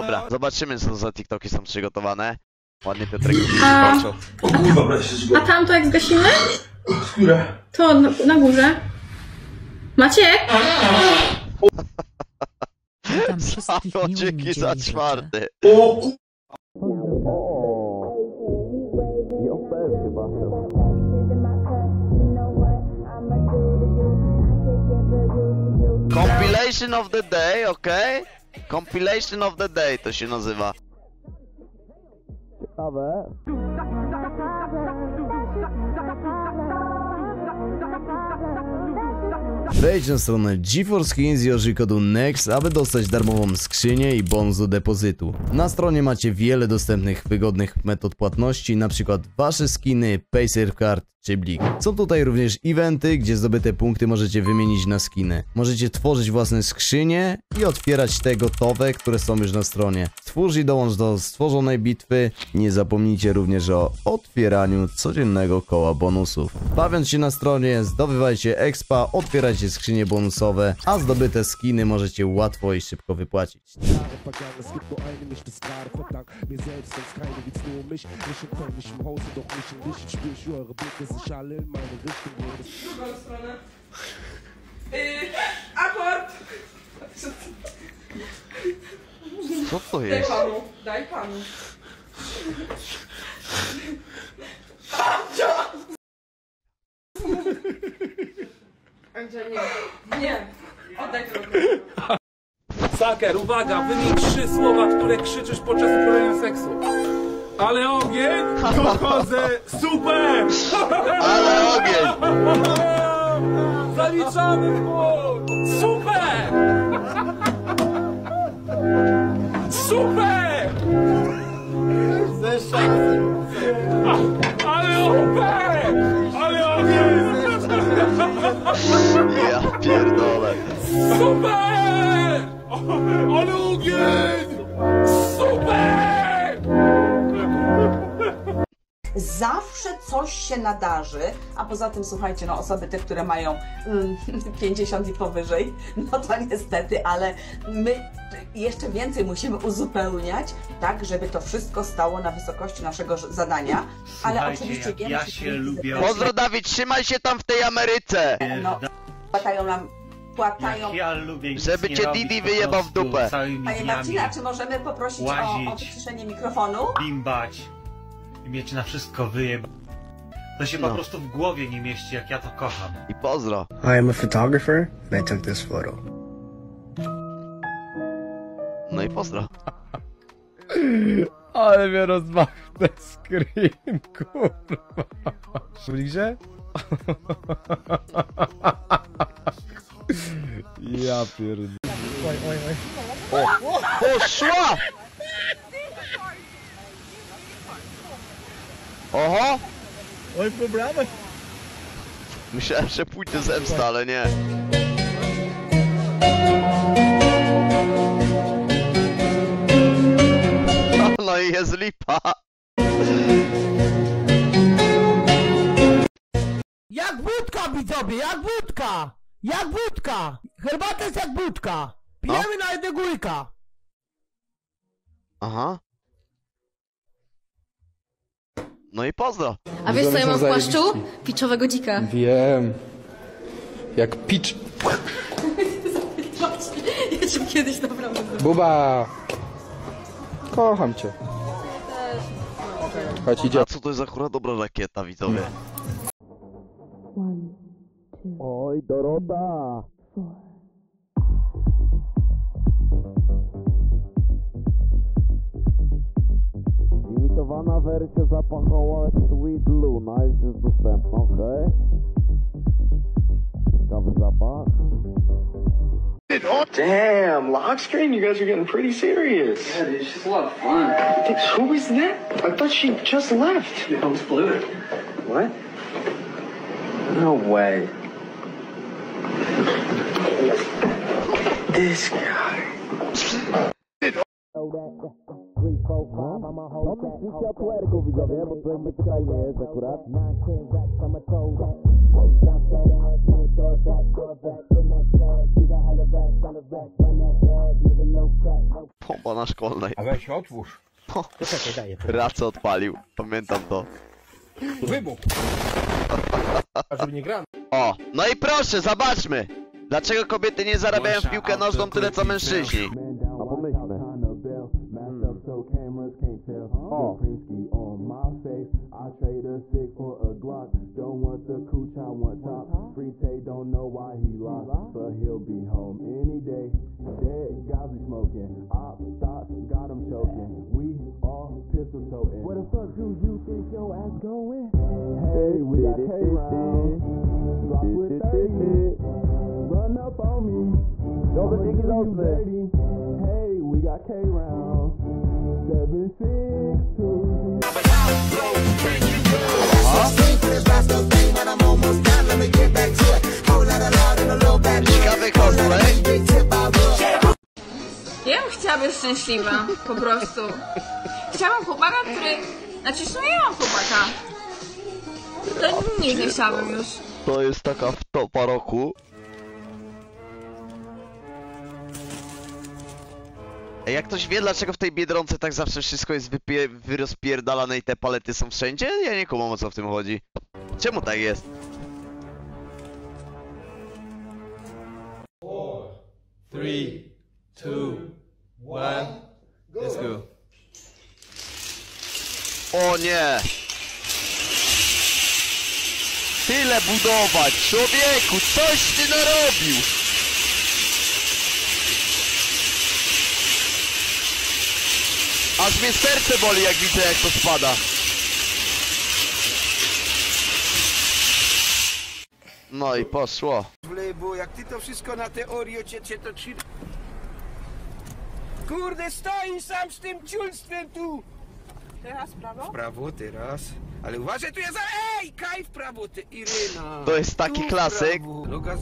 Dobra, zobaczymy co za TikToki są przygotowane. Ładnie Piotrek już zobaczył. O kurwa, brać się zgodę. A tamto jak zgasimy? Skóra. To na górze. Maciek! Samo dzięki za czwarty. O Compilation of the day, okej? Okay? Compilation of the day to się nazywa. Ciekawe. Wejdź na stronę G4Skins i użyj kodu NEXT, aby dostać darmową skrzynię i bonus do depozytu. Na stronie macie wiele dostępnych, wygodnych metod płatności, np. wasze skiny, PaySafeCard czy League. Są tutaj również eventy, gdzie zdobyte punkty możecie wymienić na skiny. Możecie tworzyć własne skrzynie i otwierać te gotowe, które są już na stronie. Stwórz i dołącz do stworzonej bitwy. Nie zapomnijcie również o otwieraniu codziennego koła bonusów. Bawiąc się na stronie, zdobywajcie expa, otwierajcie skrzynie bonusowe, a zdobyte skiny możecie łatwo i szybko wypłacić. Co to jest? Daj panu, daj panu. Nie, nie, oddaj drogę. Saker, uwaga, wymień 3 słowa, które krzyczysz podczas uprawiania seksu. Ale ogień, dochodzę, super! Ale ogień! Zaliczamy mu! Super! Super! Ze szansy. Ale ogień! Ale ogień! Ja pierdolę. Super! Ale ogień! Super! Zawsze coś się nadarzy, a poza tym słuchajcie, no osoby te, które mają 50 i powyżej, no to niestety, ale my jeszcze więcej musimy uzupełniać, tak, żeby to wszystko stało na wysokości naszego zadania, ale słuchajcie, oczywiście wiem, ja się lubię. Pozdro Dawid, trzymaj się tam w tej Ameryce! No, płatają nam, płatają... Jak ja lubię, żeby cię Didi wyjebał w dupę. Panie Marcina, czy możemy poprosić o wyciszenie mikrofonu? Bimbać. I mieć na wszystko wyjeba. To się po prostu w głowie nie mieści, jak ja to kocham. I pozdro. I am a photographer and I took this photo. No i pozdro. Ale mnie rozmach ten screen, kurwa. Bliżej? Ja pierdolę. Oj, oj, oj. O, poszła! Oho! Oj, pobramy! Myślałem, że pójdę zemsta, ale nie. No i jest lipa! Jak wódka, widzowie, jak wódka! Jak wódka! Herbata jest jak wódka! Pijemy na jednego łyka! Aha. No i pozdro! A wiesz co ja mam w płaszczu? Piczowego dzika. Wiem. Jak picz... Ja cię kiedyś naprawdę... Buba! Kocham cię. Chodź, idzie. A co to jest akurat dobra rakieta, widzowie? Oj, Dorota! Imitowana wersja zapachowa Sweet Luna już jest dostępna, okej? Ciekawy zapach. Damn, lock screen, you guys are getting pretty serious. Yeah, dude, she's a lot of fun. Who is that? I thought she just left. She comes blue. What? No way. This guy. No piszcie o puerku, widzowie, bo tutaj tutaj nie jest akurat. Bomba na szkolnej. A weź otwórz. Raca odpalił, pamiętam to. Wybuch! A żeby nie gramy. O, no i proszę, zobaczmy! Dlaczego kobiety nie zarabiają w piłkę nożną tyle co mężczyźni? A pomyślmy. O. Dobra, dzięki za ocenę. Ciekawy cosplay. Ja bym chciała być szczęśliwa, po prostu. Chciałam chłopaka, który... Znaczy, już nie mam chłopaka. To nigdy nie chciałabym już. To jest taka wtopa roku. Jak ktoś wie, dlaczego w tej Biedronce tak zawsze wszystko jest wyrozpierdalane i te palety są wszędzie? Ja nie kumam, o co w tym chodzi. Czemu tak jest? Four, three, two, one, let's go. O nie! Tyle budować! Człowieku, coś ty narobił! Aż mnie serce boli, jak widzę, jak to spada. No i poszło. Bo jak ty to wszystko na teorii cię to ci... Kurde, stoi sam z tym ciulstwem tu! Teraz w prawo? W prawo, teraz. Ale uważaj, tu jest... Ej, kaj w prawo, ty Iryna! To jest taki klasyk. No gaz,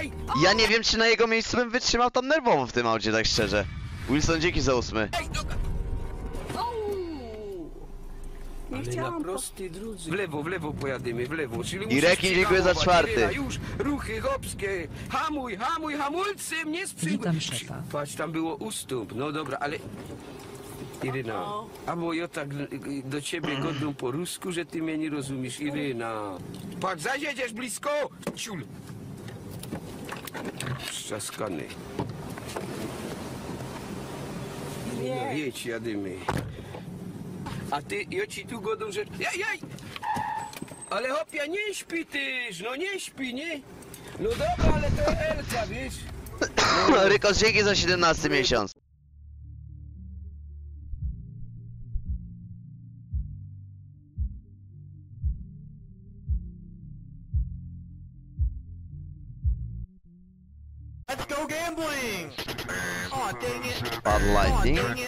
ej! Ja nie wiem, czy na jego miejscu bym wytrzymał tam nerwową w tym aucie, tak szczerze. Wilson, dzięki za 8. Nie chciałam prosty drudzy. W lewo pojadymy, w lewo. Czyli i Rekin, dziękuję za 4. Już, ruchy chłopskie. Hamuj, hamulcy, mnie sprzyjmy. Patrz, tam było ustąp. No dobra, ale... Iryna, albo ja tak do ciebie godną po rusku, że ty mnie nie rozumiesz. Iryna. Patrz, zajdziesz blisko. Ciul. Strzaskany. No jedź, jadymy. A ty, ja ci tu godą, że... Jaj! Ale hop, ja nie śpi tyż, no nie śpi, nie? No dobra, ale to Elka, wiesz? No. Rykos, dzięki za 17 miesiąc. Let's go gambling! Oh, dang it. Bad lighting. Okay,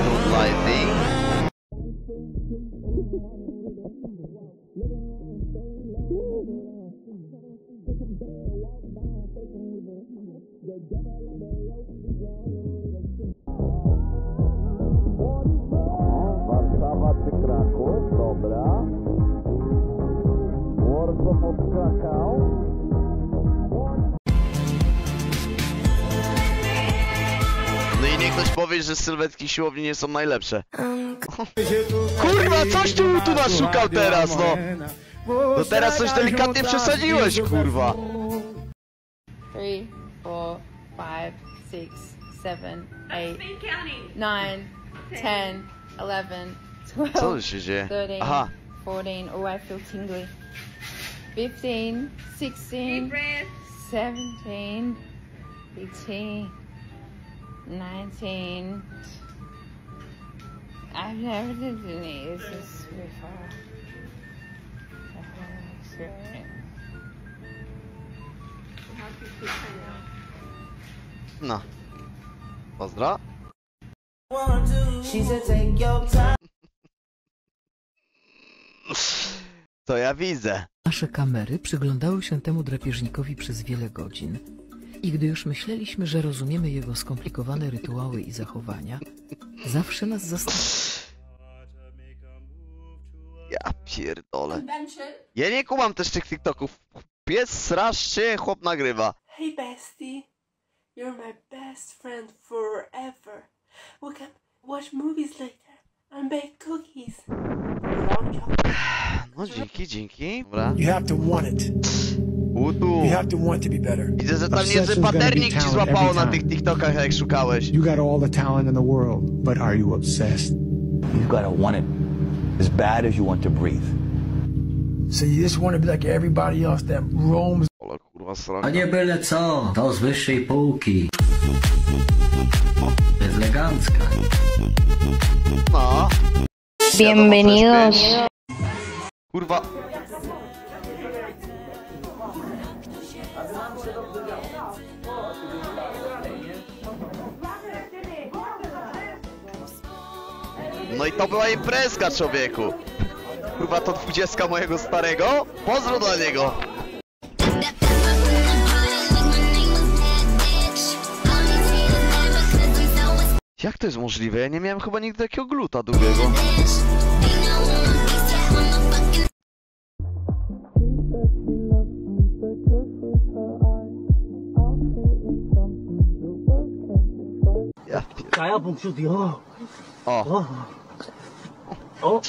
good lighting. Warszawa czy Kraków? Dobra. Warszawa pod Kraków. Ktoś powie, że sylwetki siłowni nie są najlepsze. Kurwa, coś tu naszukał teraz, no! No teraz coś delikatnie przesadziłeś, kurwa! 3, 4, 5, 6, 7, 8, 9, 10, 11, 12, co się dzieje? 13, aha. 14, oh I feel tingly. 15, 16, 17, 18. 19. I've never done this before. The whole experience. No. Pozdra. She said take your time. To ja widzę. Nasze kamery przyglądały się temu drapieżnikowi przez wiele godzin. I gdy już myśleliśmy, że rozumiemy jego skomplikowane rytuały i zachowania, zawsze nas zastanawia. Ja pierdolę. Ja nie kumam też tych TikToków. Pies srasz się, chłop nagrywa. Hej bestie, You're my best friend forever. We can watch movies later and bake cookies. No dzięki, dzięki. Dobra. You have to want it. Udu. You have to want to be better. Widzę, że tam niezły paternik ci złapało na tych TikTokach, jak szukałeś. You got all the talent in the world, but are you obsessed? You've got to want it as bad as you want to breathe. So you just want to be like everybody else that roams. A nie byle co, to z wyższej półki. Jest elegancka. No. Bienvenidos. Kurwa. No i to była imprezka, człowieku. Kurwa, to 20 mojego starego? Pozdro dla niego. Jak to jest możliwe? Ja nie miałem chyba nigdy takiego gluta długiego. Ja pierdolę. O. O.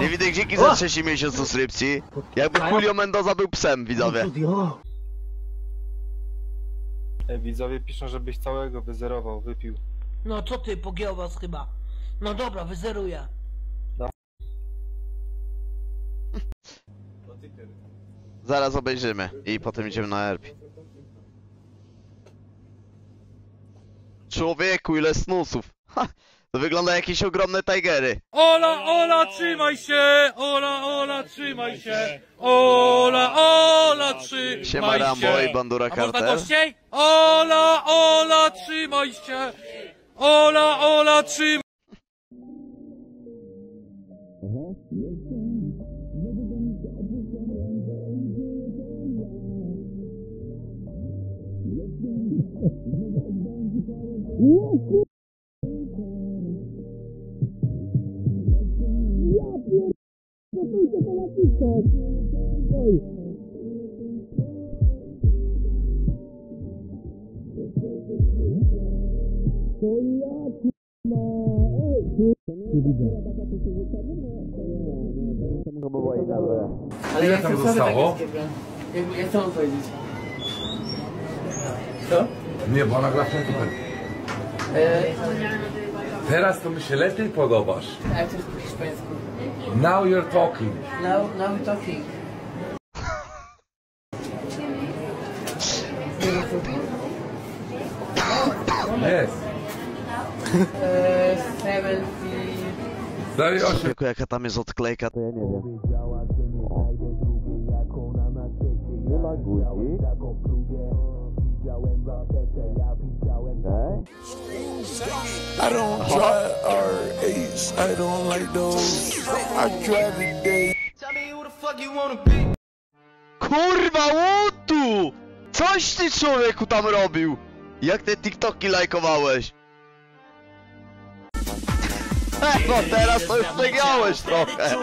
Nie widzę dzięki za 3 miesiąc subskrypcji. Jakby Julio Mendoza był psem, widzowie. Widzowie piszą, żebyś całego wyzerował, wypił. No co ty, pogiął was chyba. No dobra, wyzeruję. No. Zaraz obejrzymy i potem idziemy na ERP. Człowieku, ile snusów. Ha, to wygląda jakieś ogromne tigery. Ola, ola, trzymaj się! Ola, ola, trzymaj się! Ola, ola, trzymaj się! Siema Rambo i Bandura Kartel. Ola, ola, trzymaj się! Ola, ola, trzymaj się! Ale jak tam zostało? Ja chcę wam powiedzieć. Co? Nie, bo ona gra w piłkę. Teraz to mi się lepiej podobasz. Ale to jest po hiszpańsku. Now you're talking. Now we're talking. Yes. 78. Tylko jaka tam jest odklejka, to ja nie wiem. I don't try R8s, I don't like those. I try every day. Tell me who the fuck you wanna be. Kurwa łutu! Coś ty, człowieku, tam robił! Jak te TikToki lajkowałeś? No teraz to już przegrałeś trochę!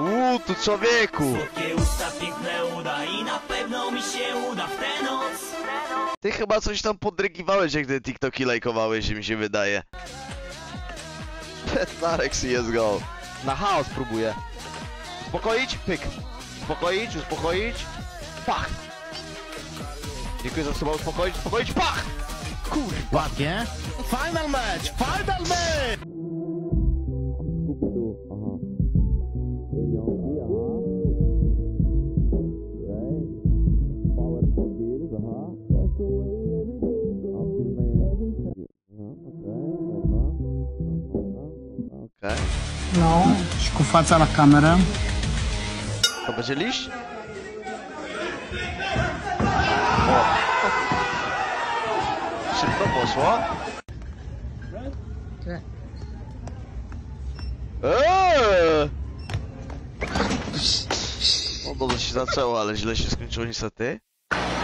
Łutu, człowieku! Ty chyba coś tam podrygiwałeś, jak te TikToki lajkowałeś, mi się wydaje. Starek CSGO. Na chaos próbuję. Uspokoić? Pyk. Uspokoić, uspokoić. Pach! Dziękuję za sobą, uspokoić, uspokoić. Pach! Kurwa! Ładnie. Final match! Final match! No, szkufaca na kamerę. To będzie liść? O. Szybko poszło. No dobrze się zaczęło, ale źle się skończyło niestety.